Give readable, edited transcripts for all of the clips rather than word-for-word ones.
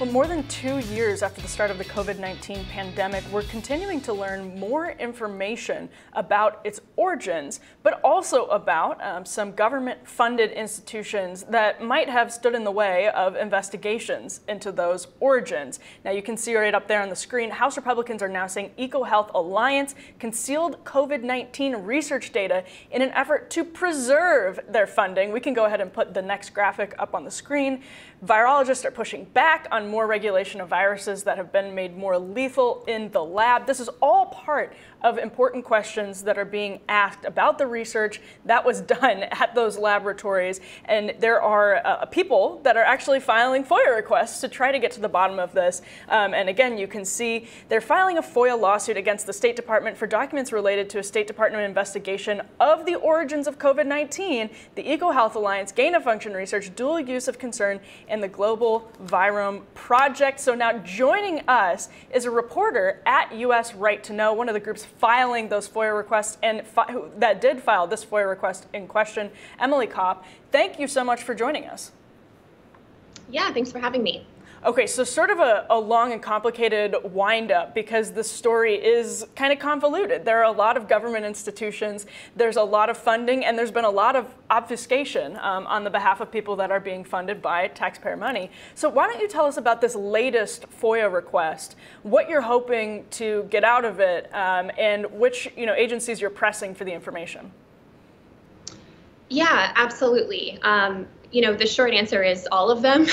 Well, more than 2 years after the start of the COVID-19 pandemic, we're continuing to learn more information about its origins, but also about some government-funded institutions that might have stood in the way of investigations into those origins. Now, you can see right up there on the screen, House Republicans are now saying EcoHealth Alliance concealed COVID-19 research data in an effort to preserve their funding. We can go ahead and put the next graphic up on the screen. Virologists are pushing back on more regulation of viruses that have been made more lethal in the lab. This is all part of important questions that are being asked about the research that was done at those laboratories. And there are people that are actually filing FOIA requests to try to get to the bottom of this. And again, you can see they're filing a FOIA lawsuit against the State Department for documents related to a State Department investigation of the origins of COVID-19, the EcoHealth Alliance, gain-of-function research, dual use of concern, and the Global Virome Project. So now joining us is a reporter at U.S. Right to Know, one of the groups filing those FOIA requests and that did file this FOIA request in question, Emily Kopp. Thank you so much for joining us. Yeah, thanks for having me. Okay, so sort of a long and complicated wind-up because this story is kind of convoluted. There are a lot of government institutions, there's a lot of funding, and there's been a lot of obfuscation on the behalf of people that are being funded by taxpayer money. So why don't you tell us about this latest FOIA request, what you're hoping to get out of it, and which agencies you're pressing for the information? Yeah, absolutely. The short answer is all of them.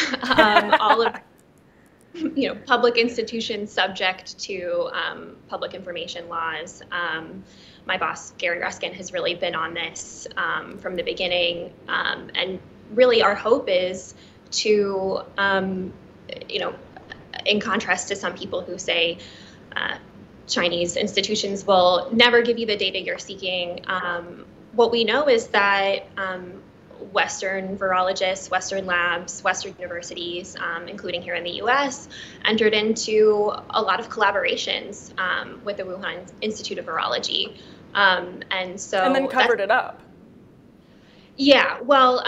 Public institutions subject to public information laws. My boss, Gary Ruskin, has really been on this from the beginning. And really our hope is to, in contrast to some people who say Chinese institutions will never give you the data you're seeking, what we know is that Western virologists, Western labs, Western universities, including here in the U.S., entered into a lot of collaborations with the Wuhan Institute of Virology, and then covered it up. Yeah, well,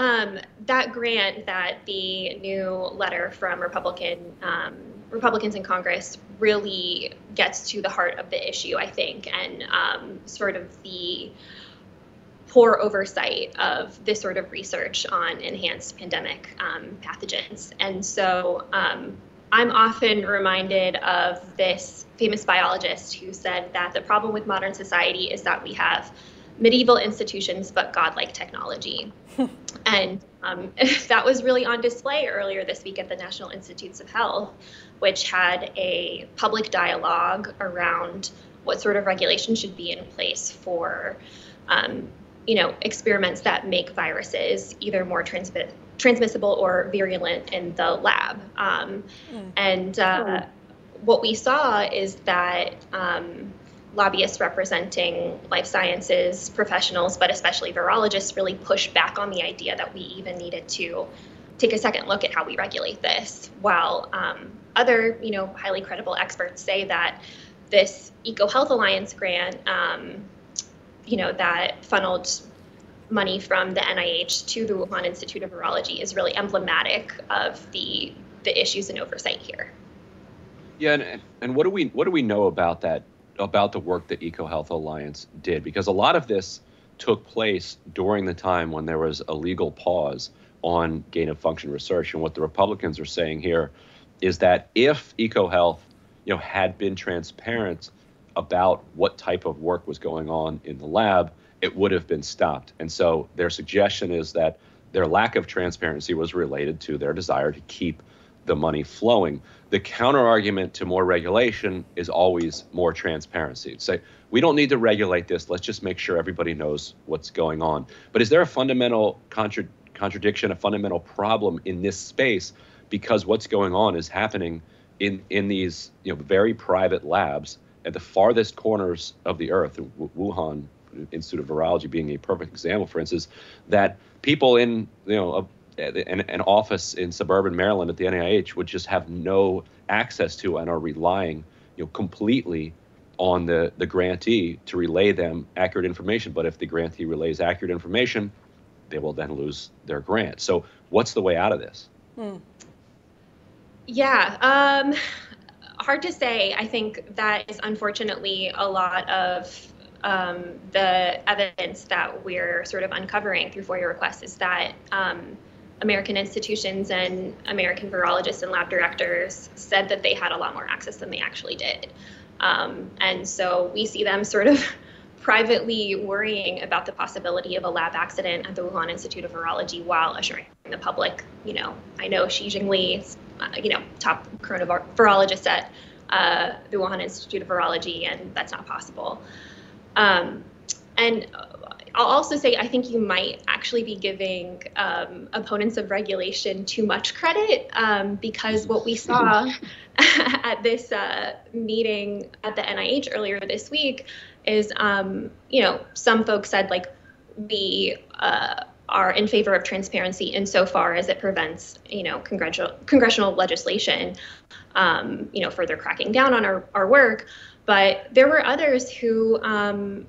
that grant that the new letter from Republicans in Congress really gets to the heart of the issue, I think, and sort of the poor oversight of this sort of research on enhanced pandemic pathogens. And so I'm often reminded of this famous biologist who said that the problem with modern society is that we have medieval institutions but godlike technology. And that was really on display earlier this week at the National Institutes of Health, which had a public dialogue around what sort of regulation should be in place for experiments that make viruses either more transmissible or virulent in the lab. What we saw is that lobbyists representing life sciences professionals, but especially virologists, really pushed back on the idea that we even needed to take a second look at how we regulate this, while other, highly credible experts say that this EcoHealth Alliance grant, that funneled money from the NIH to the Wuhan Institute of Virology is really emblematic of the issues and oversight here. Yeah, and what do we know about that, about the work that EcoHealth Alliance did? Because a lot of this took place during the time when there was a legal pause on gain of function research. And what the Republicans are saying here is that if EcoHealth, had been transparent about what type of work was going on in the lab, it would have been stopped. And so their suggestion is that their lack of transparency was related to their desire to keep the money flowing. The counter argument to more regulation is always more transparency. Say, we don't need to regulate this. Let's just make sure everybody knows what's going on. But is there a fundamental contradiction, a fundamental problem in this space? Because what's going on is happening in these very private labs at the farthest corners of the earth, Wuhan Institute of Virology being a perfect example, for instance, that people in an office in suburban Maryland at the NIH would just have no access to and are relying completely on the grantee to relay them accurate information. But if the grantee relays accurate information, they will then lose their grant. So what's the way out of this? Yeah. Hard to say. I think that is unfortunately a lot of the evidence that we're sort of uncovering through FOIA requests is that American institutions and American virologists and lab directors said that they had a lot more access than they actually did. And so we see them sort of privately worrying about the possibility of a lab accident at the Wuhan Institute of Virology while assuring the public, you know, I know Xi Jingli, you know, top coronavirologist at the Wuhan Institute of Virology, and that's not possible. And I'll also say, I think you might actually be giving opponents of regulation too much credit because what we saw at this meeting at the NIH earlier this week is, you know, some folks said, like, we are in favor of transparency insofar as it prevents, you know, congressional legislation, you know, further cracking down on our work. But there were others who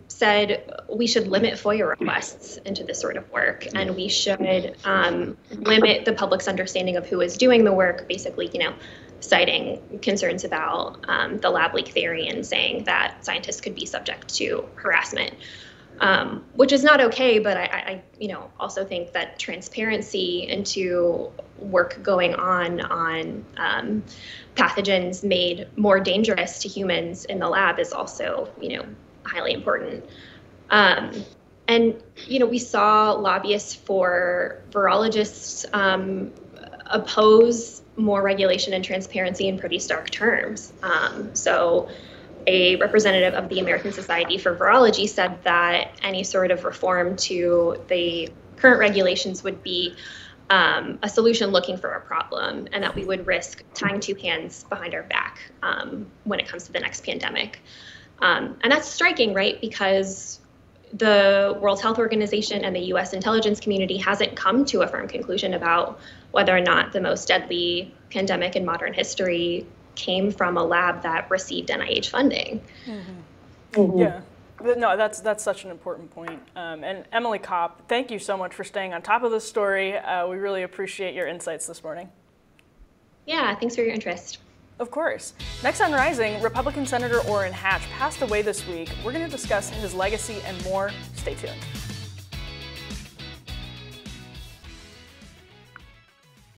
said we should limit FOIA requests into this sort of work, and we should limit the public's understanding of who is doing the work, basically, you know, citing concerns about the lab leak theory and saying that scientists could be subject to harassment, which is not okay. But I you know, also think that transparency into work going on pathogens made more dangerous to humans in the lab is also, you know, highly important. And, you know, we saw lobbyists for virologists oppose more regulation and transparency in pretty stark terms. So a representative of the American Society for Virology said that any sort of reform to the current regulations would be a solution looking for a problem, and that we would risk tying two hands behind our back when it comes to the next pandemic. And that's striking, right? Because the World Health Organization and the U.S. intelligence community hasn't come to a firm conclusion about whether or not the most deadly pandemic in modern history came from a lab that received NIH funding. Mm-hmm. Mm-hmm. Yeah. No, that's such an important point. And Emily Kopp, thank you so much for staying on top of this story. We really appreciate your insights this morning. Yeah, thanks for your interest. Of course. Next on Rising, Republican Senator Orrin Hatch passed away this week. We're going to discuss his legacy and more. Stay tuned.